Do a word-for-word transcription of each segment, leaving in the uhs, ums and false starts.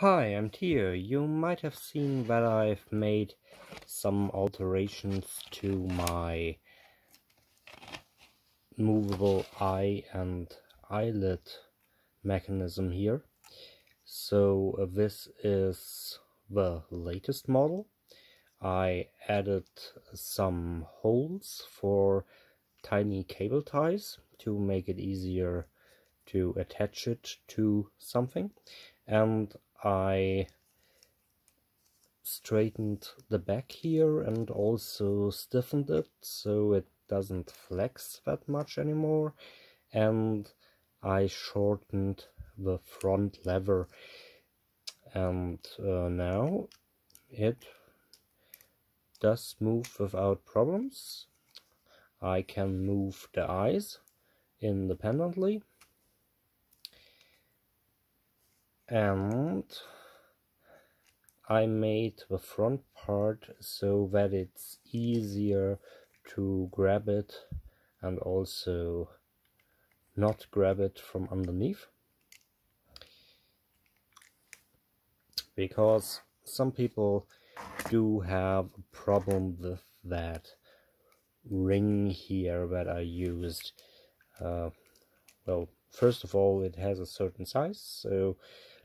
Hi, I'm Theo. You might have seen that I've made some alterations to my movable eye and eyelid mechanism here. So uh, this is the latest model. I added some holes for tiny cable ties to make it easier to attach it to something, and I straightened the back here and also stiffened it so it doesn't flex that much anymore, and I shortened the front lever, and uh, now it does move without problems. I can move the eyes independently. And I made the front part so that it's easier to grab it and also not grab it from underneath, because some people do have a problem with that ring here that I used. Uh, well, first of all, it has a certain size, so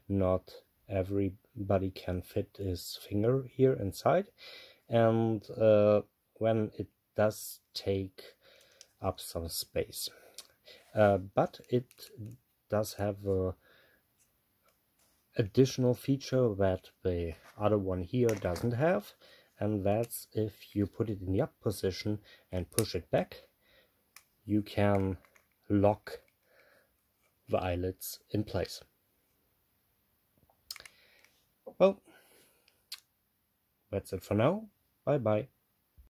not everybody can fit his finger here inside, and uh, when it does take up some space, uh, but it does have a additional feature that the other one here doesn't have, and that's if you put it in the up position and push it back, you can lock the eyelids in place. Well, that's it for now. Bye bye.